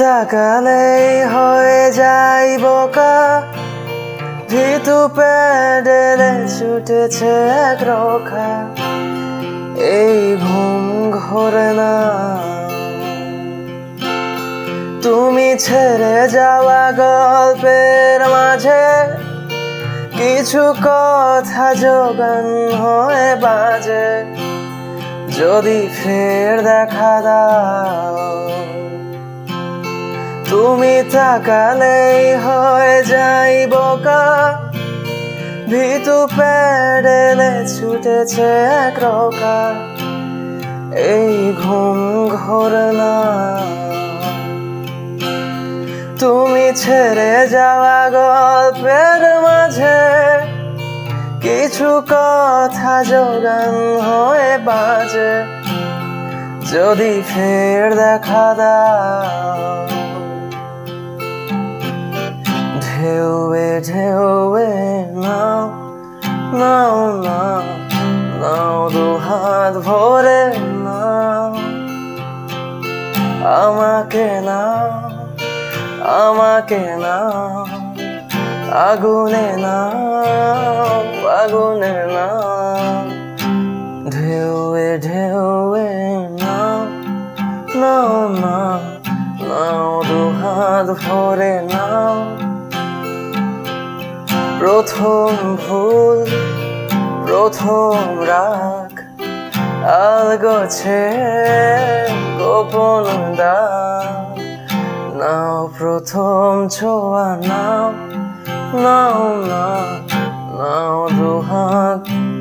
তাকালেই হয়ে যাই বোকা। ভিতু প্যাডেলে ছুটেছে এক রক্ষা, এই ঘুম ঘোরে না। তুমি ছেড়ে যাওয়া গল্পের মাঝে কিছু কথা জোগান হয়ে বাজে। যদি ফের দেখা দাও, তুমি তাকালেই হয়ে যাই বোকা। ভিতু প্যাডেলে ছুটেছে এক রক্ষা, এই ঘুম ঘোরে না। তুমি ছেড়ে যাওয়া গল্পের মাঝে কিছু কথা জোগান হয়ে বাজে। যদি ফের দেখা দাও, ঢেউয়ে ঢেউয়ে নাও নাও নাও নাও, দু হাত ভরে নাও। আমাকে নাও, আমাকে নাও, আগুনে নাও, আগুনে নাও। ঢেউয়ে ঢেউয়ে নাও নাও নাও নাও, দু হাত ভরে নাও। প্রথম ভুল, প্রথম রাগ, আলগোছে গোপন দাগ। নাও প্রথম ছোঁয়া, নাও নাও নাও নাও, দু হাত।